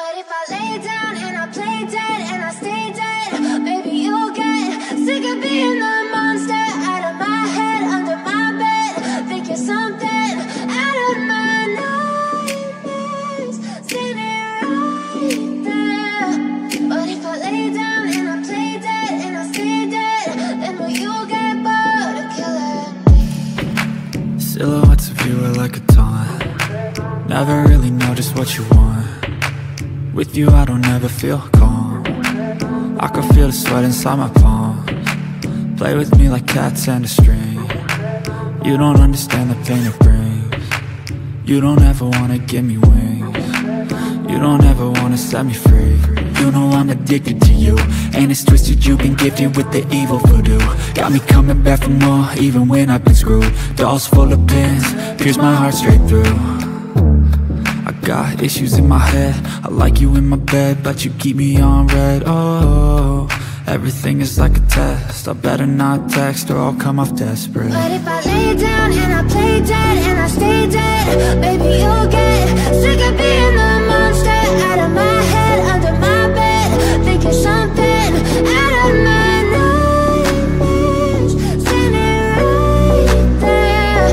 But if I lay down and I play dead and I stay dead, maybe you'll get sick of being the monster out of my head, under my bed. Think you're something out of my nightmares, standing right there. But if I lay down and I play dead and I stay dead, then will you get bored of killing me? Silhouettes of you are like a taunt. Never really know just what you want. With you I don't ever feel calm. I can feel the sweat inside my palms. Play with me like cats and a string. You don't understand the pain it brings. You don't ever wanna give me wings. You don't ever wanna set me free. You know I'm addicted to you, and it's twisted, you've been gifted with the evil voodoo. Got me coming back for more, even when I've been screwed. Dolls full of pins, pierce my heart straight through. Got issues in my head, I like you in my bed, but you keep me on red. Oh, everything is like a test, I better not text or I'll come off desperate. But if I lay down and I play dead and I stay dead, baby you'll get sick of being the monster out of my head, under my bed. Think you're something out of my nightmares, standing right there.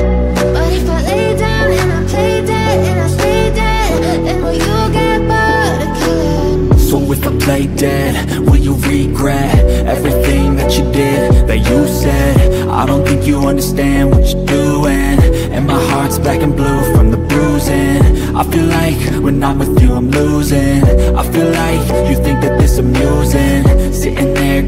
But if I lay down and I play dead and I stay dead, then will you get bored of killing me? So if I play dead, will you regret everything that you did, that you said? I don't think you understand what you're doing, and my heart's black and blue from the bruising. I feel like when I'm with you I'm losing. I feel like you think that this is amusing, sitting there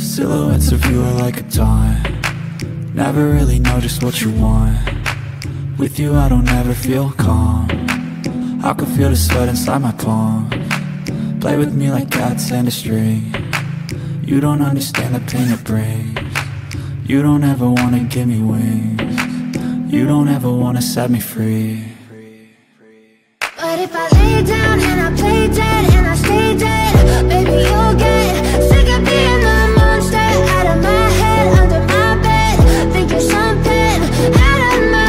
Silhouettes of you are like a dime. Never really know just what you want. With you I don't ever feel calm. I can feel the sweat inside my palm. Play with me like cats and a string. You don't understand the pain it brings. You don't ever wanna give me wings. You don't ever wanna set me free. But if I lay down and I play dead and I stay dead, baby you'll get sick of being the monster out of my head, under my bed. Think you're something out of my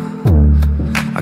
I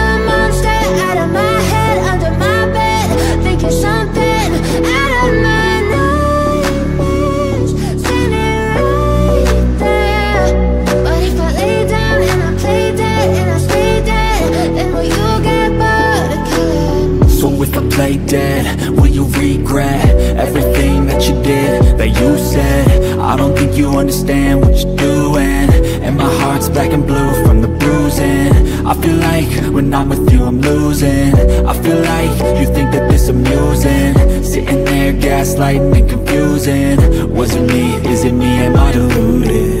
the monster out of my head, under my bed. Think you're something out of my nightmares, standing right understand what you're doing, and my heart's black and blue from the bruising. I feel like when I'm with you I'm losing. I feel like you think that this amusing, sitting there gaslighting and confusing. Was it me? Is it me? Am I deluded?